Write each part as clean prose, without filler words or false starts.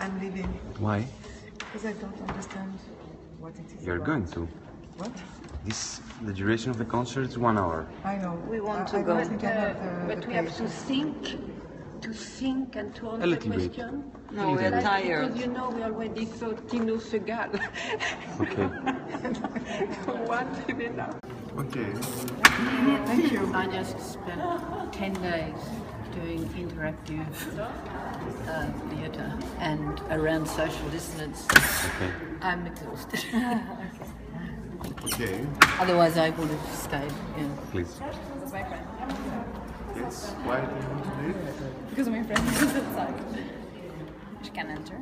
I'm leaving. Why? Because I don't understand what it is. You're about. Going to. What? This the duration of the concert is 1 hour. I know. We want to go, but we have to think and to answer the question. No, we're tired. Because you know we already saw Tino Sehgal. Okay. Okay. Thank you. I just spent 10 days doing interactive theatre. and around social dissonance, okay. I'm exhausted. Okay. Otherwise, I would have stayed. Yeah. Please. That's my friend. Yes. Why do you want to leave? Because my friend is outside. She can enter.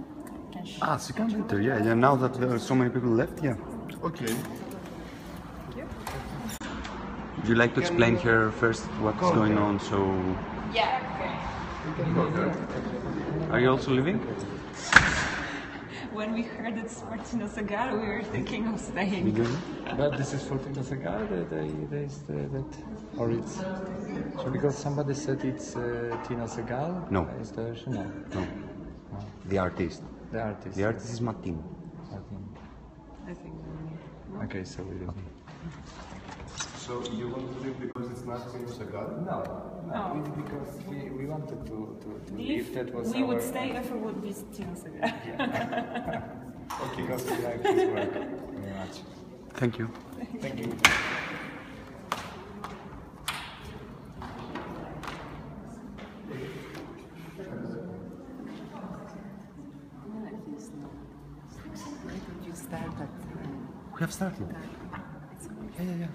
Can she? Ah, she can enter. Yeah. Yeah. Now that there are so many people left, yeah. Okay. Thank you. Would you like to explain here first what's going on? So. Yeah. Okay. You can go. Are you also leaving? When we heard it's for Tino Sehgal, we were thinking of staying. But this is for Tino Sehgal, that, or it's... So because somebody said it's Tino Sehgal? No. No. The artist. The artist. The artist is Mattin. I think. Okay, so we didn't. So you want to leave because it's not Tino Sehgal? No. It's because we wanted to leave. That was we would stay if it would be Tino Sehgal. Yeah. Okay. Because we like his work very much. Thank you. Thank you. We have started. Yeah.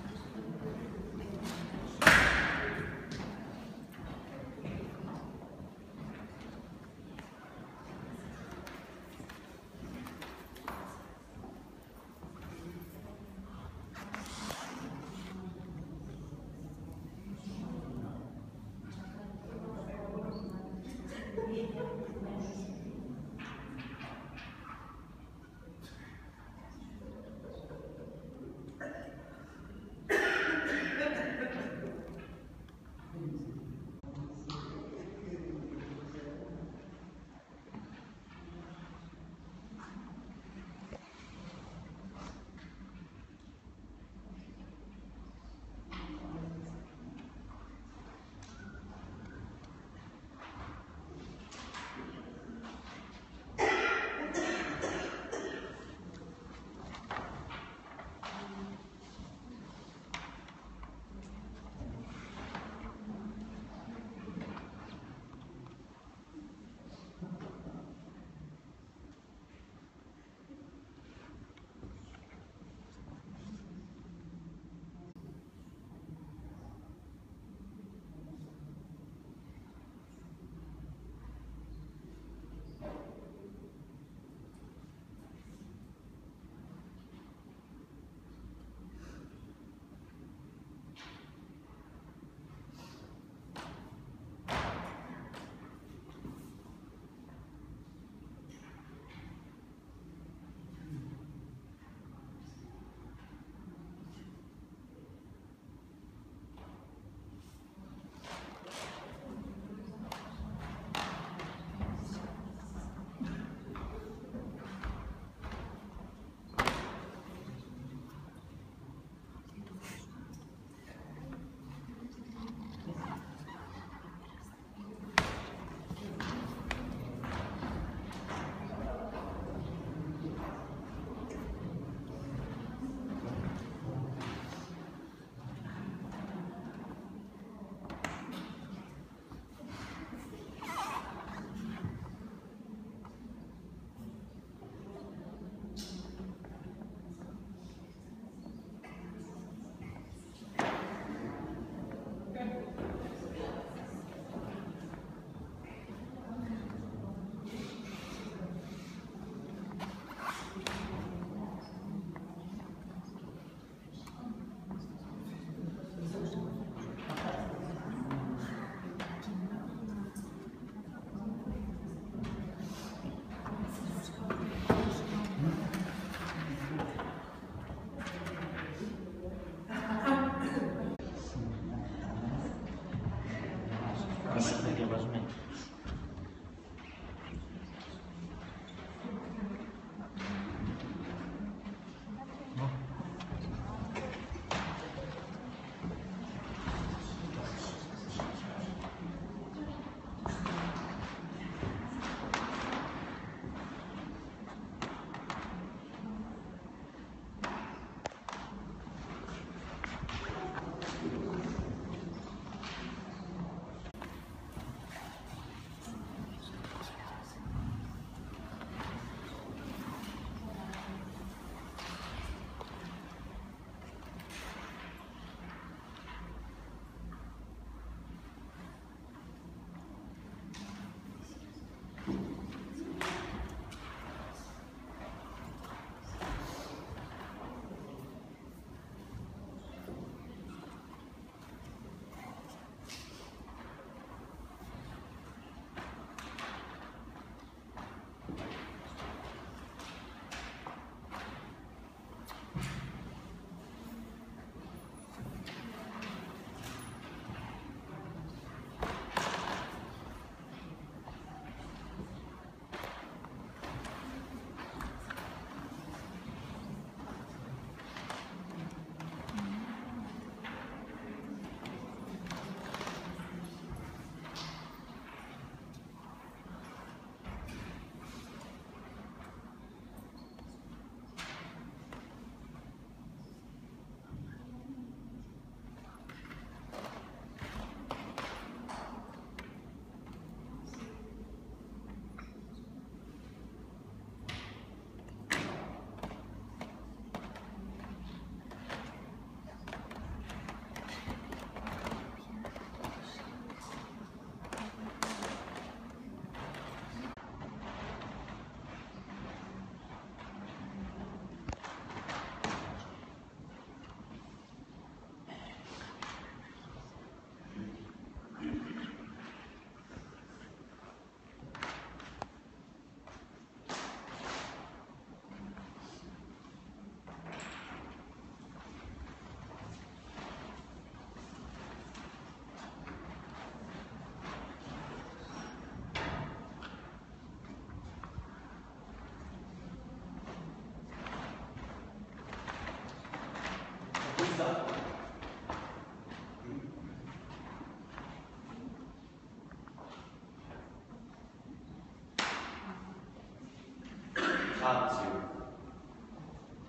happens here.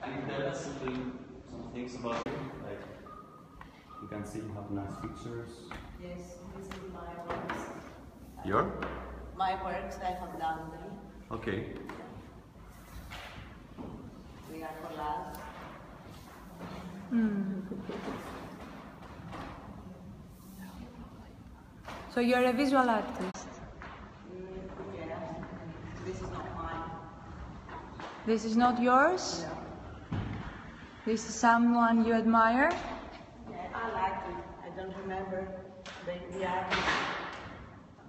And that's some things about it. Like you can see you have nice pictures. Yes, this is my work. Your? My work that I have done. Okay. We are collabs. Mm. So you are a visual artist. Yeah. This is not mine. This is not yours? No. This is someone you admire? Yeah, I like it. I don't remember the artist.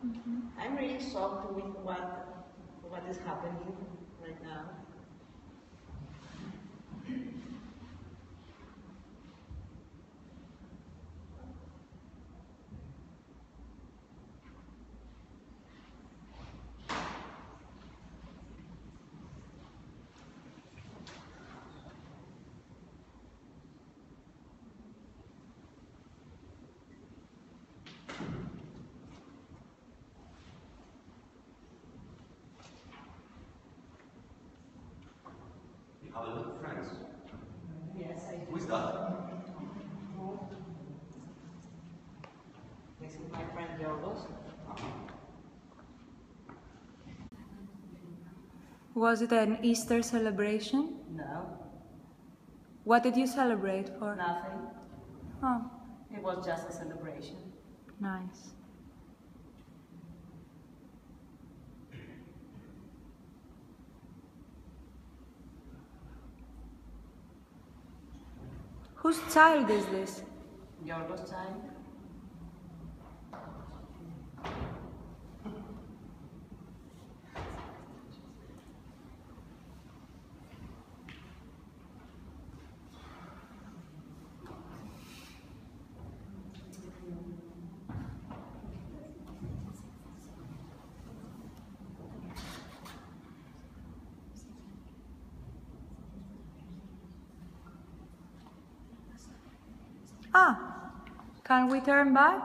Mm-hmm. I'm really shocked with what is happening right now. Have a look, friends. Yes, I do. Who is that? This is my friend Carlos. Was it an Easter celebration? No. What did you celebrate for? Nothing. Oh. It was just a celebration. Nice. Whose child is this? Carlos' child. Ah, can we turn back?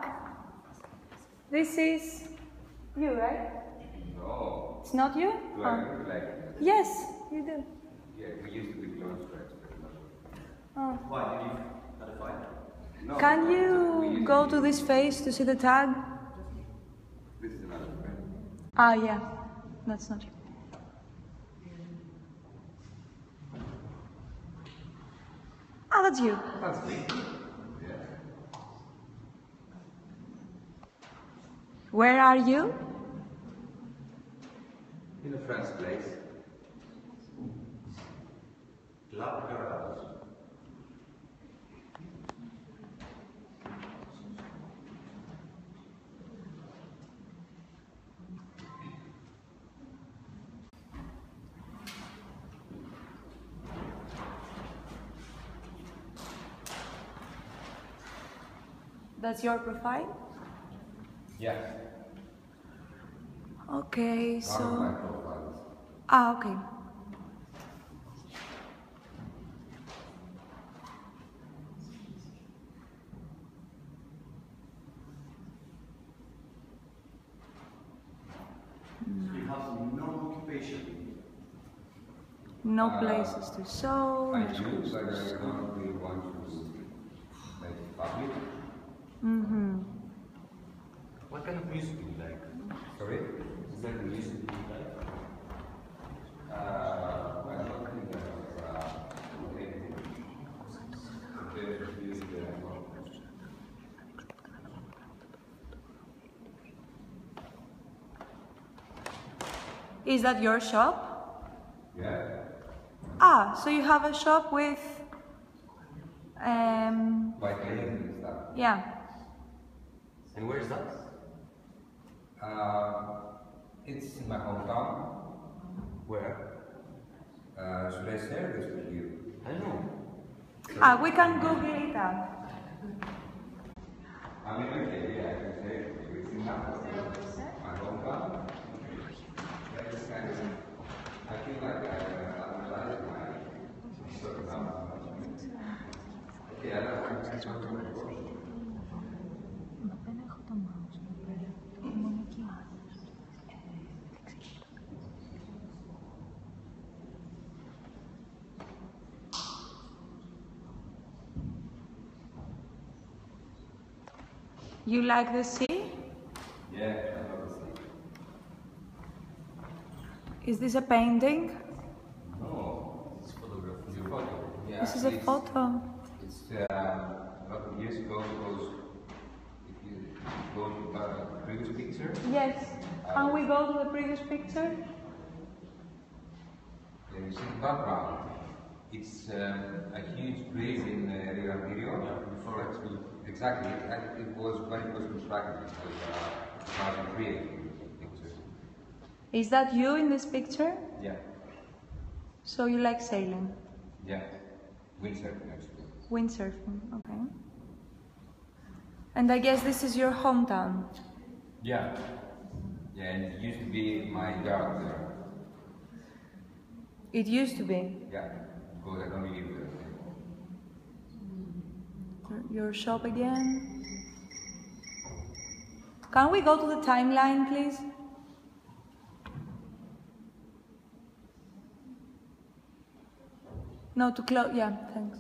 This is you, right? No. It's not you? Do I look like it? Yes, you do. Yeah, we used to be close friends. Oh. Why? Did you have a fight? No. Can you go to this face to see the tag? This is another friend. Ah, yeah. That's not you. Ah, that's you. That's me. Where are you? In the first place. Love your house. That's your profile? Yeah. Okay, so... Ah, okay. So you have no occupation? No places to sew, no schools to sew. I don't really want to make it public. Mm-hmm. What kind of music do you like? Sorry? Is that the music you like? I don't think that was anything compared to the music that I love. Is that your shop? Yeah. Ah, so you have a shop with... By clothing and stuff. Yeah. And where is that? It's in my hometown. Where? Should I share this with you? I don't know. So we can Google it out. I mean, okay, yeah, I can share it with you. It's in my hometown. I just kind of, I feel like I realize my sort of now. Okay, I don't want to talk about it. You like the sea? Yeah, I love the sea. Is this a painting? No, it's photography. Yeah, this is a photo. It's a couple years ago, because if you go to the previous picture. Yes. Can we go to the previous picture? There is a background. It's a huge place in Rio de Janeiro. Exactly, it was when it was constructed, it was 2003. Is that you in this picture? Yeah. So you like sailing? Yeah, windsurfing actually. Windsurfing, okay. And I guess this is your hometown? Yeah, yeah, and it used to be my yard there. It used to be? Yeah, because I don't live there. Your shop again. Can we go to the timeline, please? No, to close. Yeah, thanks.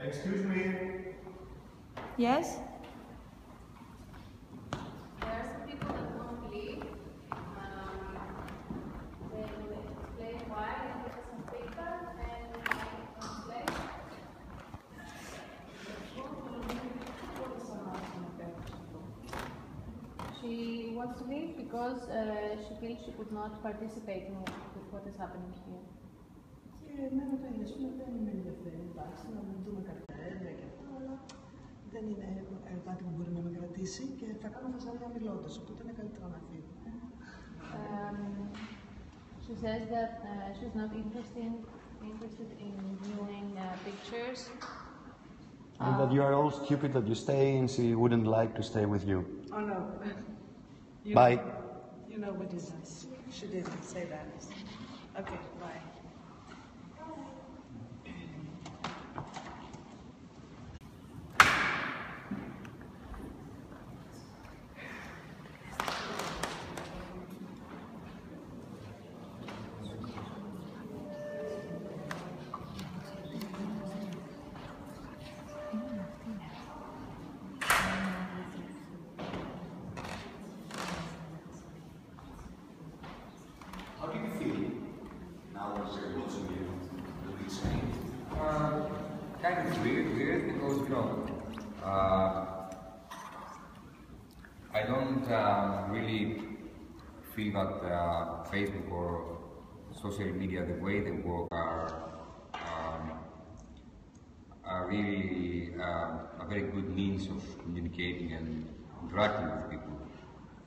Excuse me. Yes? There are some people that don't believe. They explain why. They put some paper and. She wants to leave because she feels she could not participate in what is happening here. She says that she's not interested in viewing pictures. And that you are all stupid that you stay, and she wouldn't like to stay with you. Oh no. You bye. Know, you know what is this? She didn't say that. Okay, bye. Kind of weird because, you know, I don't really feel that Facebook or social media, the way they work, are really a very good means of communicating and interacting with people.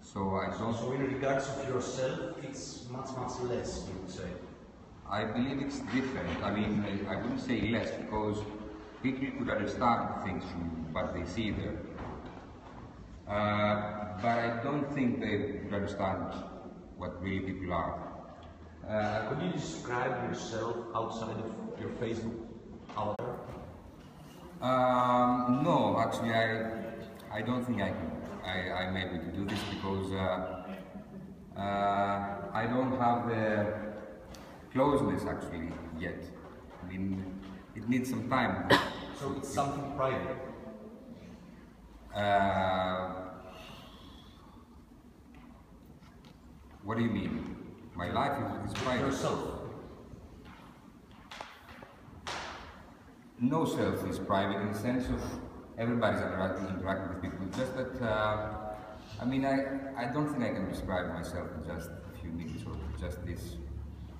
So I don't. So in regards to yourself, it's much less, you would say. I believe it's different. I mean, I wouldn't say less, because people could understand things from what they see there. But I don't think they could understand what really people are. Could you describe yourself outside of your Facebook avatar? No, actually, I don't think I can. I'm able to do this because I don't have the closeness actually yet. I mean, it needs some time. So it's something private? What do you mean? My life is private. Yourself? No self is private in the sense of everybody's interacting with people. Just that, I mean, I don't think I can describe myself in just a few minutes or just this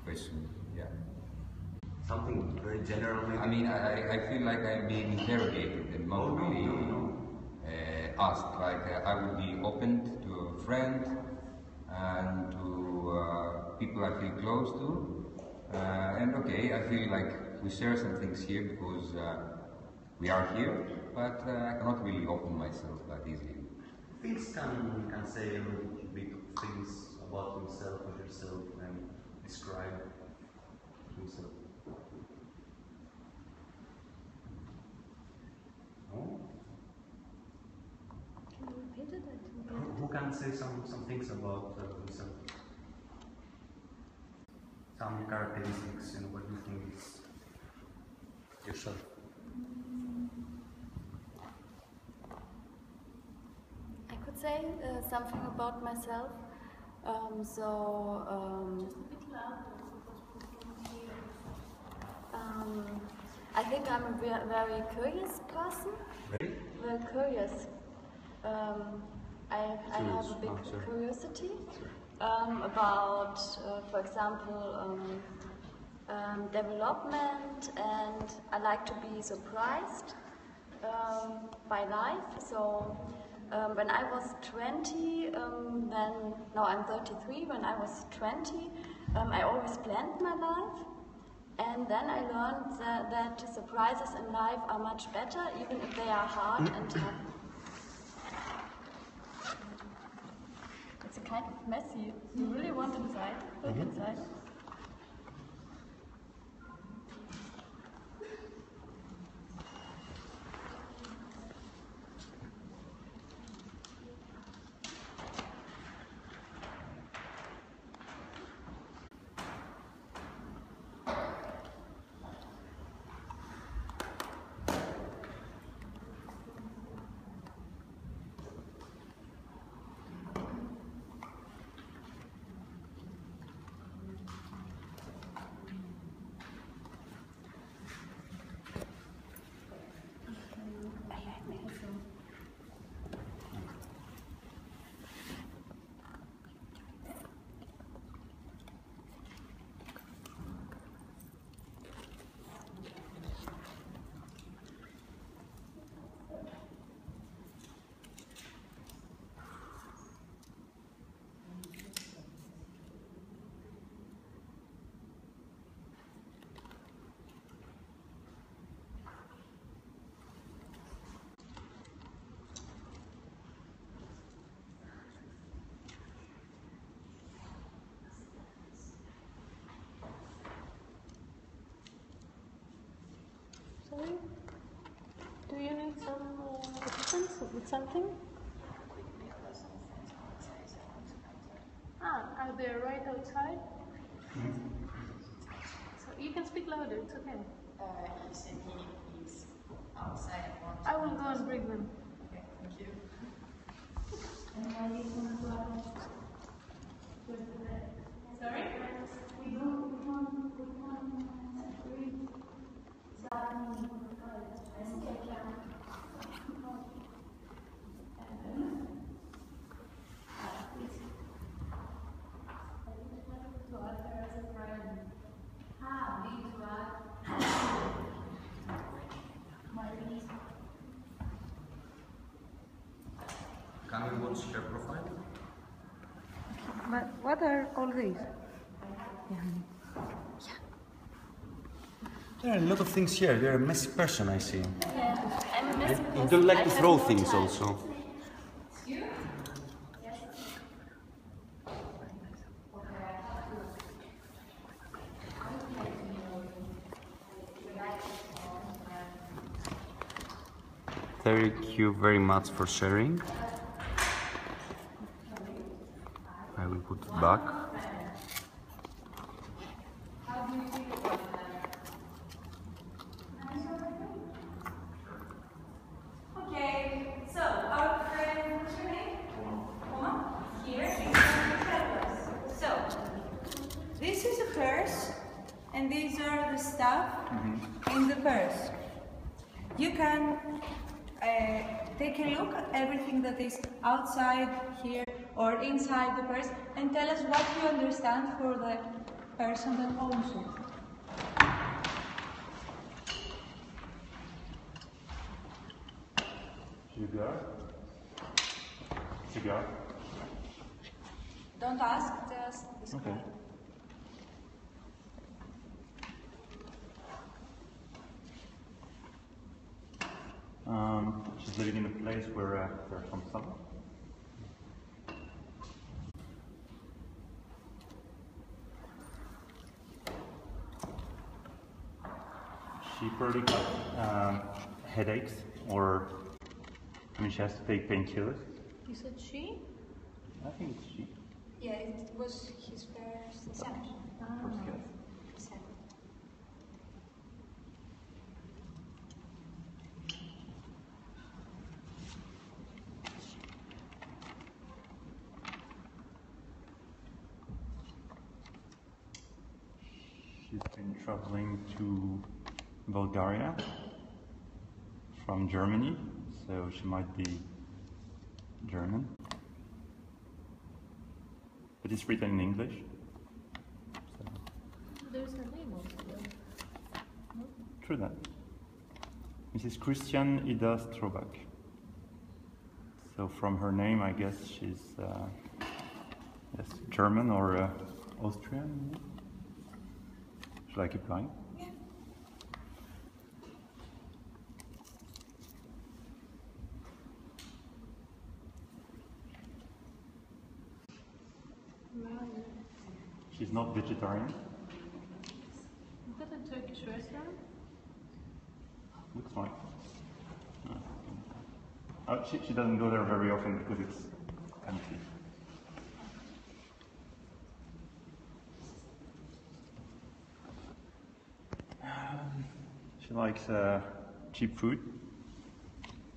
question, yeah. Something very general, maybe? I mean, I feel like I'm being interrogated and not really asked. Like, I would be open to a friend and to people I feel close to. And okay, I feel like we share some things here because we are here, but I cannot really open myself that easily. Things can say a little bit of things about himself or yourself. And describe himself. No? Can you repeat it? Who can say some things about himself? Some characteristics and what you think is yourself. say something about myself. Just a bit louder. I think I'm a very curious person. Very? Very curious. I have a big curiosity about, for example, development, and I like to be surprised by life. So when I was 20, I'm 33, when I was 20, I always planned my life. And then I learned that surprises in life are much better, even if they are hard and tough. It's a kind of messy. You really want inside? Look inside. Do you need some assistance with something? Are they right outside? So you can speak louder, it's okay. He said he is outside. I will go and bring them. Okay, thank you. Sorry? Can we watch her profile? But what are all these? There are a lot of things here. You're a messy person, I see. Yeah, I'm a messy person. You don't like to throw things also. Thank you very much for sharing. I will put it back. And these are the stuff in the purse. You can take a look at everything that is outside here or inside the purse and tell us what you understand for the person that owns it. Cigar? Don't ask, just describe. Okay. She's living in a place where there's some sun. She probably got headaches, or she has to take painkillers. You said she? I think it's she. Yeah, it was his first son. she's been traveling to Bulgaria from Germany, so she might be German. But it's written in English. So. There's her name also. No? True that. Mrs. Christiane Ida Strobach. So from her name, I guess she's yes, German or Austrian. Maybe? Should I keep going? Yeah. She's not vegetarian. Is that a Turkish restaurant? Looks like. Oh, she doesn't go there very often because it's empty. She likes cheap food,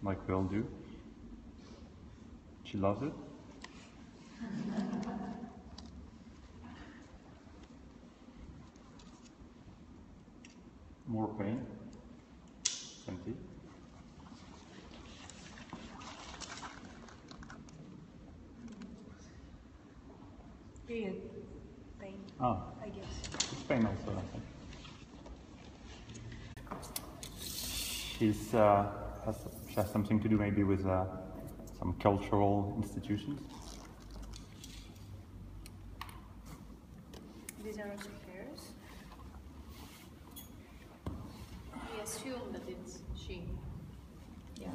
like we all do. She loves it. More pain. Empty. Pain. Pain. Oh. I guess. It's pain also, I think. She's, she has something to do maybe with some cultural institutions. These are also hers. We assume that it's she. Yeah.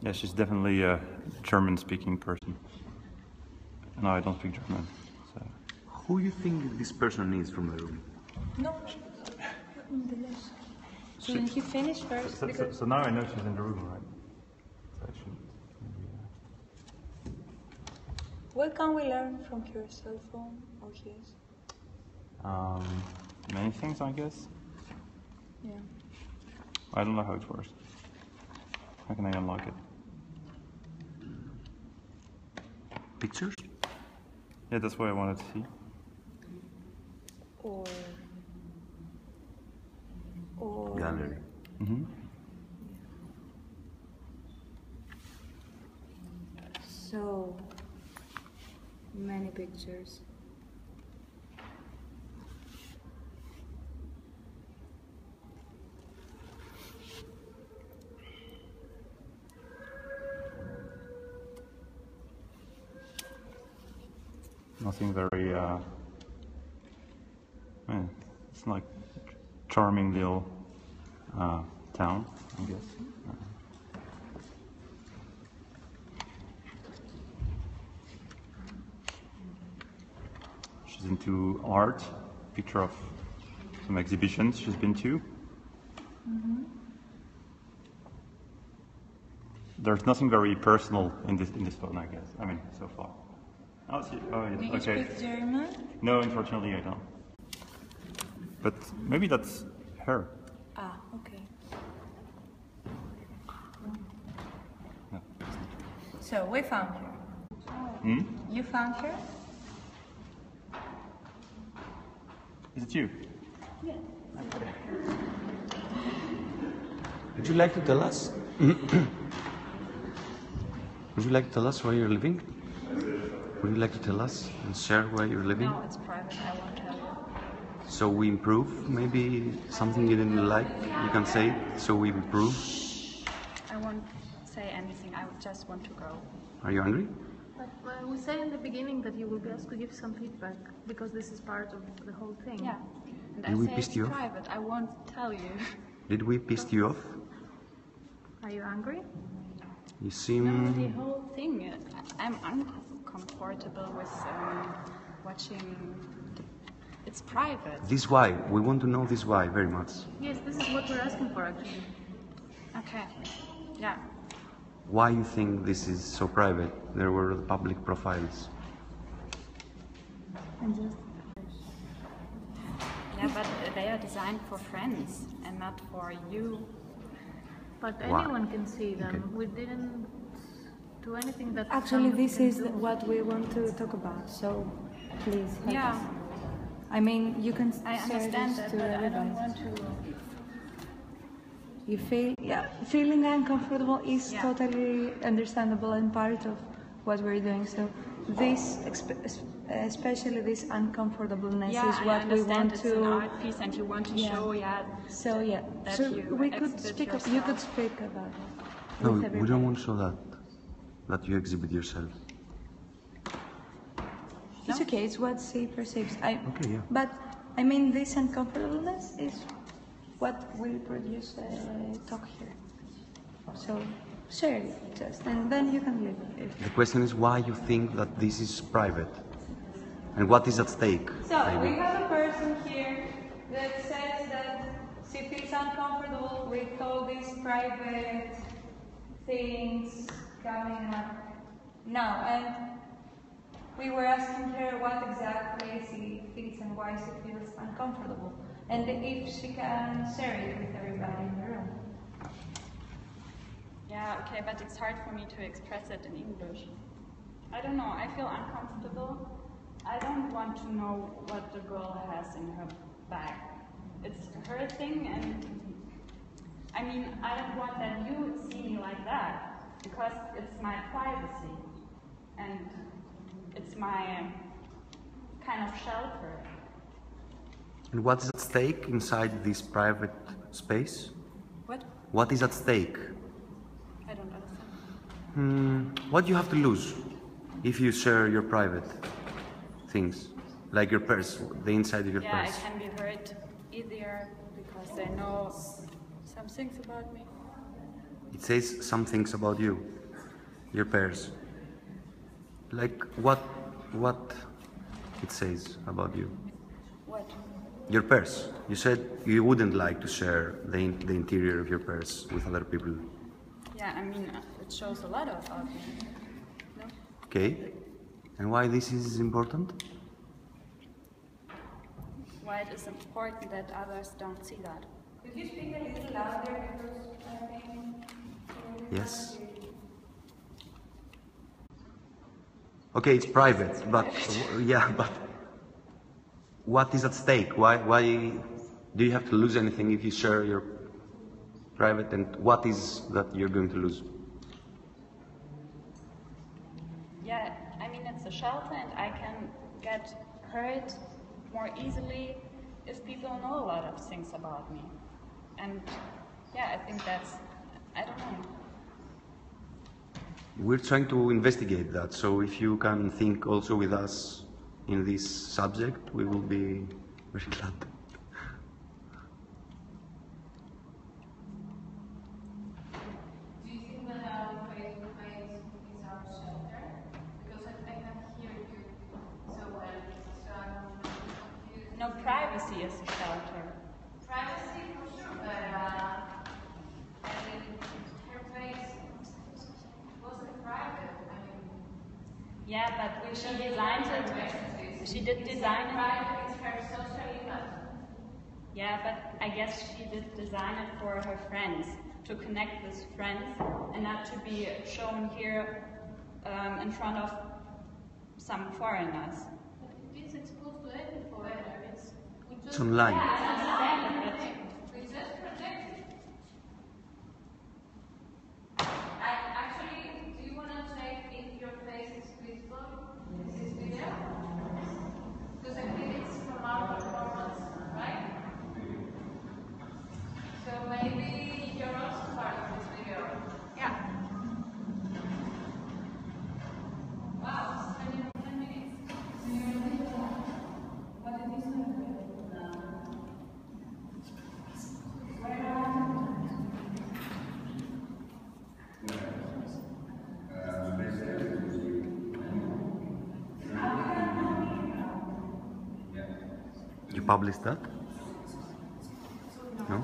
Yeah, she's definitely a German-speaking person. No, I don't speak German. So. Who do you think this person is from the room? No. Shouldn't you finish first? So now I know she's in the room, right? So I shouldn't. Yeah. What can we learn from your cell phone or his? Many things, I guess. Yeah. I don't know how it works. How can I unlock it? Pictures? Yeah, that's what I wanted to see. Or gallery. Mm-hmm. So many pictures. Nothing very it's like charming little town, I guess. She's into art, picture of some exhibitions she's been to. Mm-hmm. There's nothing very personal in this phone, I guess. I mean, so far. Oh, see, oh yes, okay. Do you speak German? No, unfortunately, I don't. But maybe that's her. Ah, okay. No. So we found her. Hmm? You found her? Is it you? Yes. Okay. Would you like to tell us? Would you like to tell us where you're living? Would you like to tell us and share where you're living? No, it's private. I won't tell you. So we improve, maybe something you didn't like, you can say, so we improve. I won't say anything, I just want to go. Are you hungry? But we say in the beginning that you will be asked to give some feedback, because this is part of the whole thing. Yeah. And did I say it's private, I won't tell you. Did we piss you off? Are you hungry? You seem... No, the whole thing, I'm uncomfortable with watching... It's private. This why. We want to know this why very much. Yes, this is what we're asking for actually. Okay. Yeah. Why you think this is so private? There were public profiles. And just... Yeah, but they are designed for friends and not for you. But anyone can see them. Okay. We didn't do anything that... Actually, this is what we want to talk about, so please help us. I mean, you can. I understand that, but I don't want to. You feel, yeah, feeling uncomfortable is totally understandable and part of what we're doing. So this, especially this uncomfortableness, is what we want to. It's an art piece, and you want to show, So that so we could speak. You could speak about it. No, we don't want to show that. That you exhibit yourself. It's okay, it's what she perceives. But, I mean, this uncomfortableness is what will produce a talk here. So, share it just, and then you can leave. The question is why you think that this is private, and what is at stake. So, we have a person here that says that she feels uncomfortable with all these private things coming up now, and we were asking her what exactly she feels and why she feels uncomfortable, and if she can share it with everybody in the room. Yeah, okay, but it's hard for me to express it in English. I don't know, I feel uncomfortable. I don't want to know what the girl has in her bag. It's her thing, and I mean, I don't want that you see me like that, because it's my privacy. And it's my kind of shelter. And what's at stake inside this private space? What? What is at stake? I don't understand. What do you have to lose if you share your private things? Like your purse, the inside of your purse. Yeah, I can be hurt easier because they know some things about me. It says some things about you, your purse. Like what it says about you? What? Your purse. You said you wouldn't like to share the interior of your purse with other people. Yeah, I mean, it shows a lot of our people. No? Okay. And why this is important? Why it is important that others don't see that. Could you speak a little louder? Yes. Okay, it's private, but yeah, but what is at stake? Why do you have to lose anything if you share your private, and what is that you're going to lose? Yeah, I mean, it's a shelter and I can get hurt more easily if people know a lot of things about me. And yeah, I think that's, I don't know. We're trying to investigate that, so if you can think also with us in this subject, we will be very glad. Do you think that our private place is our shelter? Because I can't hear you so well, so I'm confused. No, privacy is a shelter. Privacy for sure, but I think her place. Yeah, but she designed it. She did design it. It's her social image. Yeah, but I guess she did design it for her friends, to connect with friends, and not to be shown here in front of some foreigners. But it is exposed to every foreigner. It's online. Yeah, we just protect it. Publish that? No?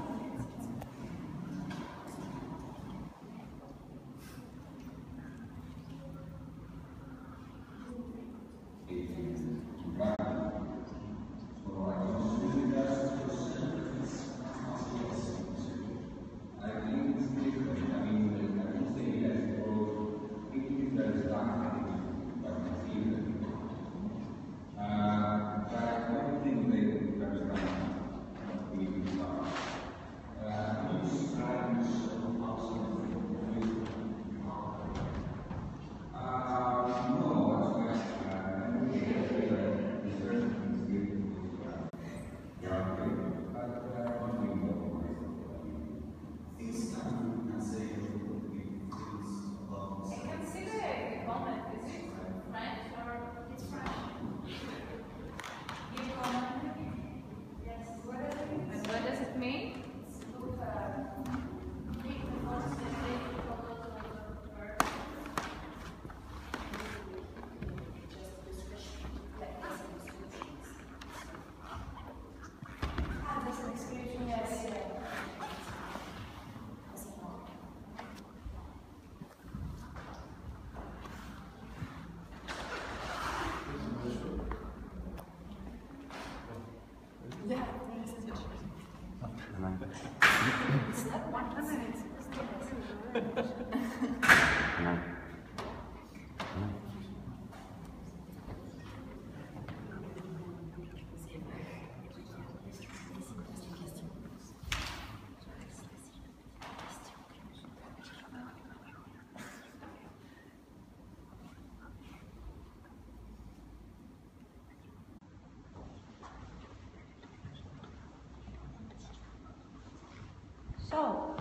go.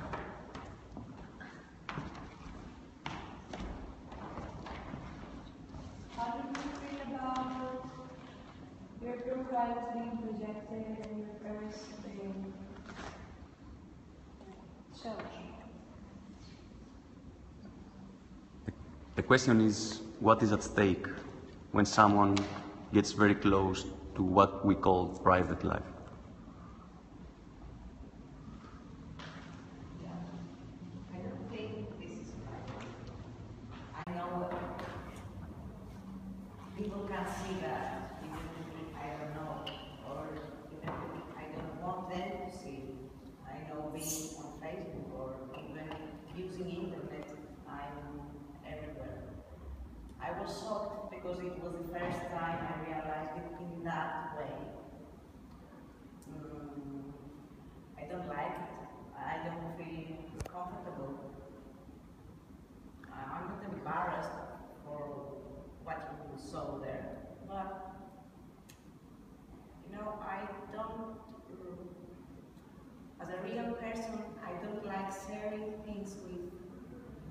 How do you feel about your two rights being projected in your parents' church? The question is, what is at stake when someone gets very close to what we call private life? I don't think this is private. I know people can see that, even if I don't know, or even if I don't want them to see. I know being on Facebook or even using internet, I'm everywhere. I was shocked because it was the first time I realized it in that way. I don't like it. I don't feel comfortable. I'm not embarrassed for what you saw there. But, you know, I don't, as a real person, I don't like sharing things with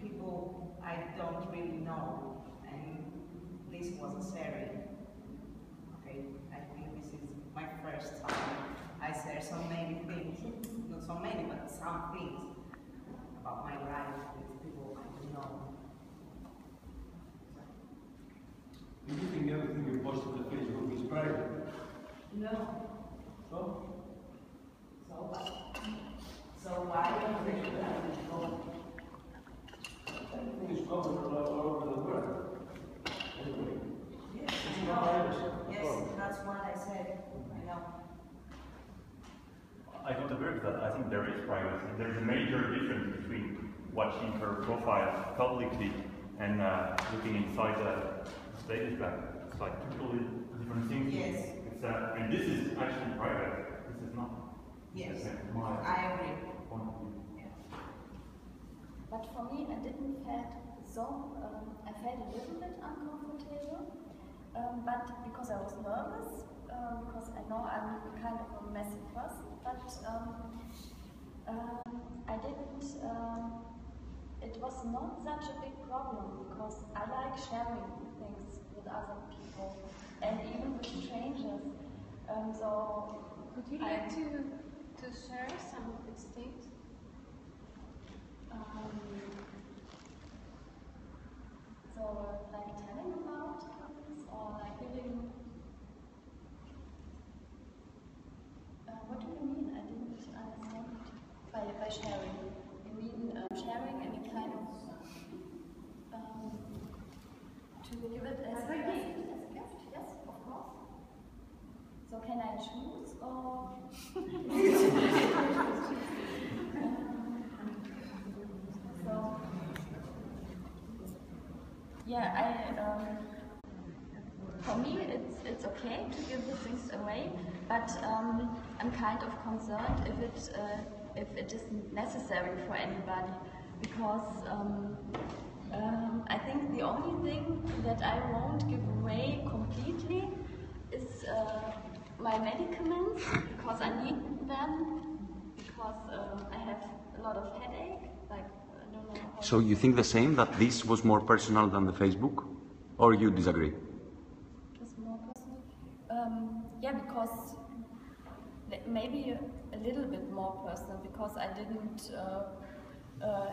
people I don't really know. This was a sharing. Okay, I think this is my first time. I shared so many things, not so many, but some things about my life with people I don't know. Do you think everything you post on the Facebook is private? No. So? So what? So why don't you think that is common? Everything is common all over the world. Yes, yes, that's what I said. I know. I don't agree with that. I think there is privacy. There's a major difference between watching her profile publicly and looking inside the baby's bag. It's like totally different things. Yes. It's, and this is actually private. This is not. Yes. I agree. Yeah. But for me, I didn't feel. So I felt a little bit uncomfortable, but because I was nervous, because I know I'm kind of a messy person, but I didn't, it was not such a big problem, because I like sharing things with other people, and even with strangers. So would you like to share some of these things? So, like telling about things, or like giving... what do you mean? I didn't understand. By sharing. You mean sharing any kind of... to give it as a gift? Yes, of course. So can I choose, or...? So... Yeah, for me it's okay to give the things away, but I'm kind of concerned if it is necessary for anybody, because I think the only thing that I won't give away completely is my medicaments, because I need them, because I have a lot of headache, like. So you think the same, that this was more personal than the Facebook, or you disagree? It was more personal. Yeah, because maybe a little bit more personal, because I didn't,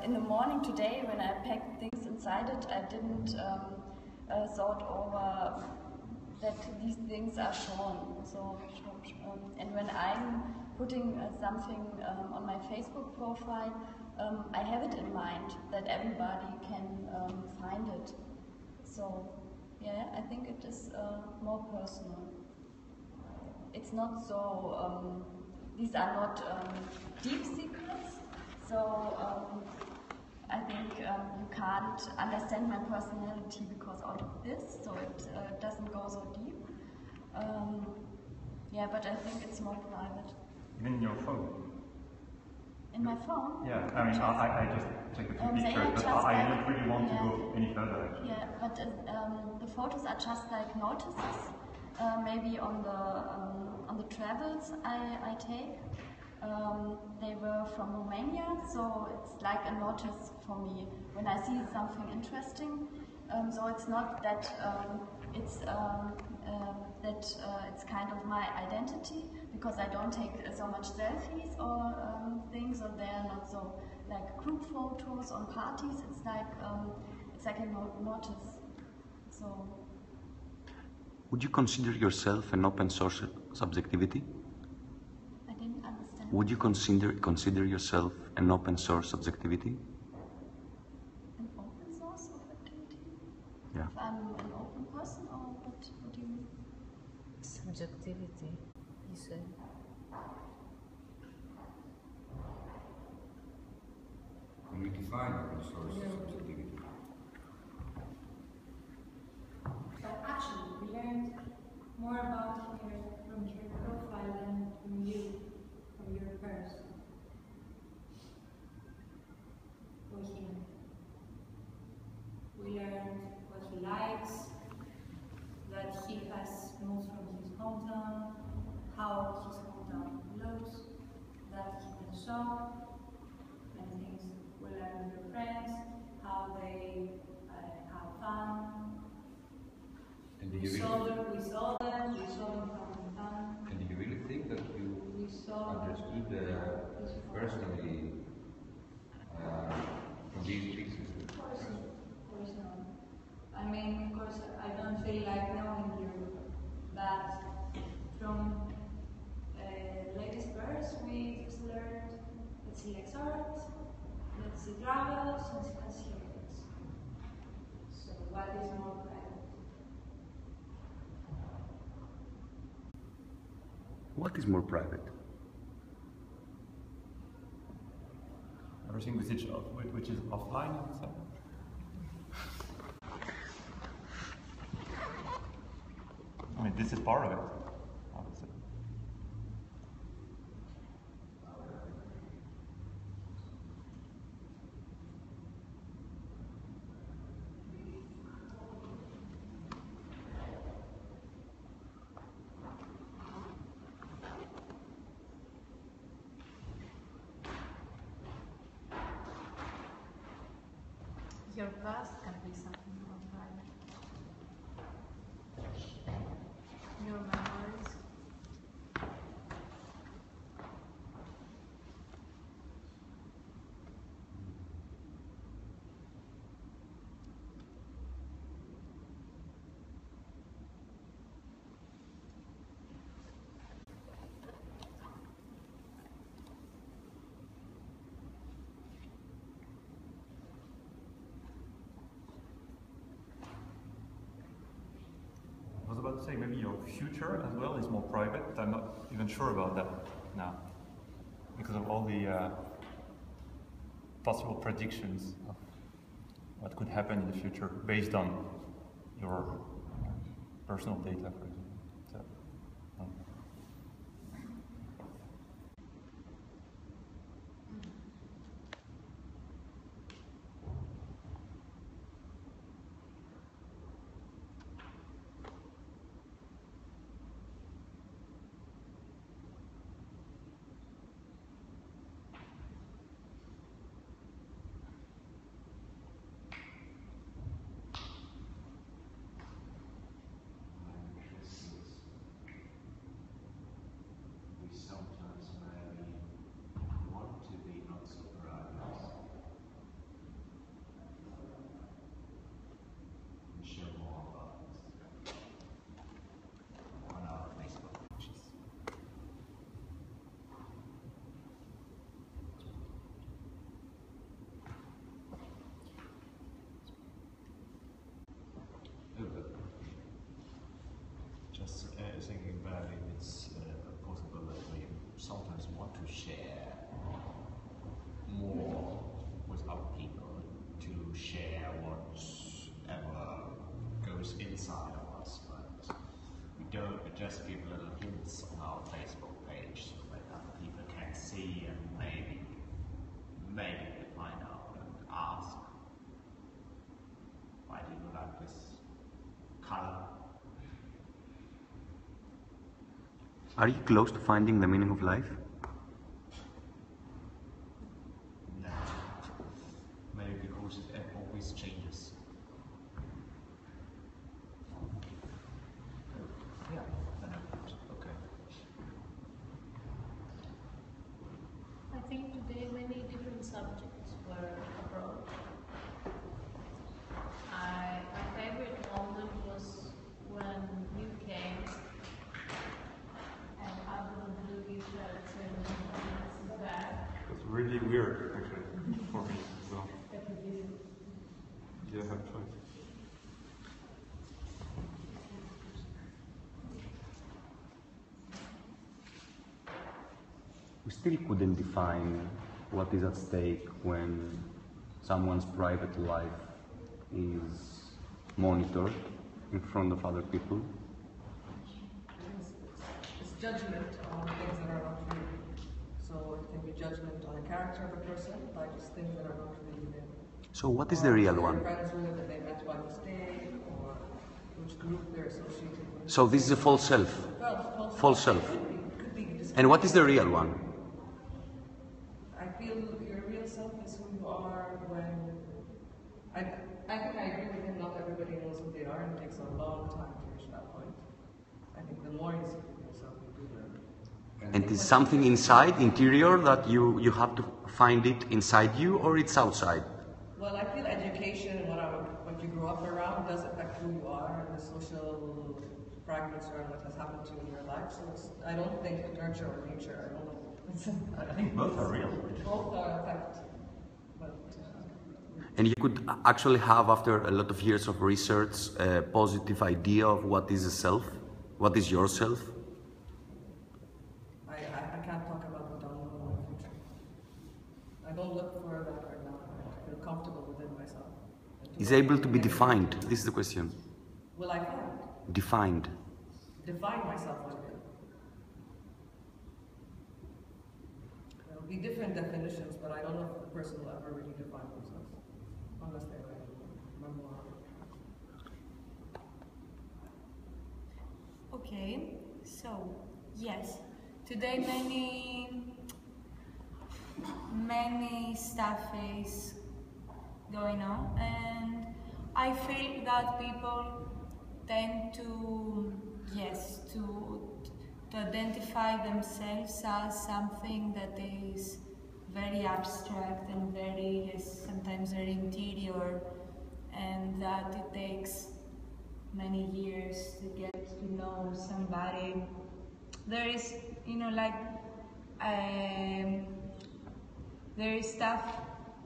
in the morning today when I packed things inside it, I didn't thought over that these things are shown. So, and when I'm putting something on my Facebook profile, I have it in mind that everybody can find it. So, yeah, I think it is more personal. It's not so, these are not deep secrets, so I think you can't understand my personality because all of this, so it doesn't go so deep. Yeah, but I think it's more private. Even your phone? In my phone? Yeah, I mean, I just take a few pictures, but I don't really want to go any further. Actually. Yeah, but the photos are just like notices, maybe on the travels I take, They were from Romania, so it's like a notice for me when I see something interesting. So it's not that it's kind of my identity, because I don't take so much selfies or things, or they're not so like group photos on parties. It's like a notice. So, would you consider yourself an open source subjectivity? I didn't understand. Would you consider yourself an open source subjectivity? An open source subjectivity? Yeah. If I'm an open person, or what do you mean? Subjectivity, you said. Can we define open source subjectivity? Actually, we learned more about her from your profile than from you, from your person. For him. We learned what he likes, that he has moved from his hometown, how his hometown looks, that he can shop, and things. We learned your friends, how they have fun. We saw them from time. And do you really think that you understood personally from these pictures? Of course not. I mean, of course, I don't feel like knowing you, but from latest verse we just learned that she likes art, that she travels, and she has humans. So what is more? What is more private? Everything which is offline. I mean, this is part of it. Obviously. Your past can be something more private. Your memories. To say maybe your future as well is more private. I'm not even sure about that now because of all the possible predictions of what could happen in the future based on your personal data, for example. So, thinking about it, it's possible that we sometimes want to share more with other people, to share whatever goes inside of us, but we don't just give little hints on our Facebook page so that other people can see and maybe they find out and ask, why do you like this color? Are you close to finding the meaning of life? think today many different subjects were abroad. My favorite moment was when you came and I wouldn't do you to back. It's really weird, actually, for me. So you have choice. We still couldn't define what is at stake when someone's private life is monitored in front of other people. It's judgment on things that are not real. So it can be judgment on the character of a person by just things that are not really there. So what is the real one? That they met by mistake, or which group they're associated with. So this is a false self. Well, false self. And what is the real one? I think I agree with him, not everybody knows who they are, and it takes a long time to reach that point. I think the more you speak with yourself, you do learn. And is something inside, interior, that you have to find it inside you, or it's outside? Well, I feel education and what you grow up around does affect who you are and the social fragments around what has happened to you in your life. So it's, I don't think nurture or nature, I don't know. I think both are real. Both are affected. And you could actually have, after a lot of years of research, a positive idea of what is a self, what is yourself? I can't talk about the download future. I don't look for that right now. I feel comfortable within myself. Is able to be defined? This is the question. Will I find? Defined. Define myself as well. There will be different definitions, but I don't know if the person will ever really define themselves. Okay, so yes, today many stuff is going on, and I feel that people tend to identify themselves as something that is very abstract and very, sometimes very interior, and that it takes many years to get to know somebody. There is, you know, like, there is stuff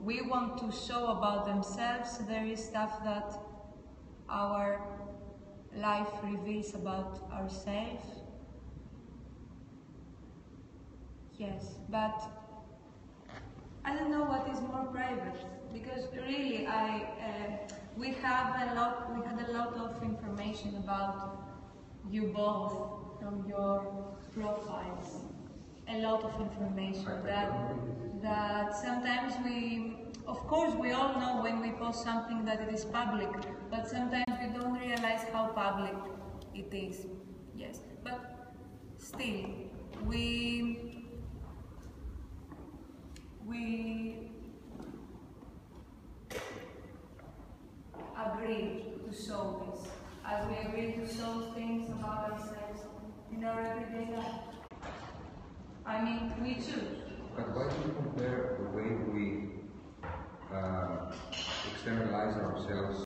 we want to show about themselves, there is stuff that our life reveals about ourselves. Yes, but I don't know what is more private, because really we had a lot of information about you both from your profiles, a lot of information that sometimes we, of course we all know when we post something that it is public, but sometimes we don't realize how public it is. Yes, but still we agree to show this, as we agree to show things about ourselves in our everyday life. I mean, we choose. But why do you compare the way we externalize ourselves